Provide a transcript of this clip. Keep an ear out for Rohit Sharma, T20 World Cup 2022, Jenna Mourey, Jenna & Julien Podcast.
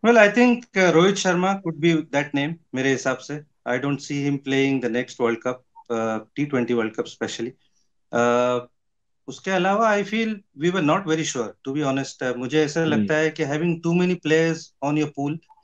Well, I think Rohit Sharma could be that name, मेरे हिसाब से. I don't see him playing the next World Cup, T20 World Cup especially. उसके अलावा I feel we were not very sure, to be honest. मुझे ऐसा लगता है कि having too many players on your pool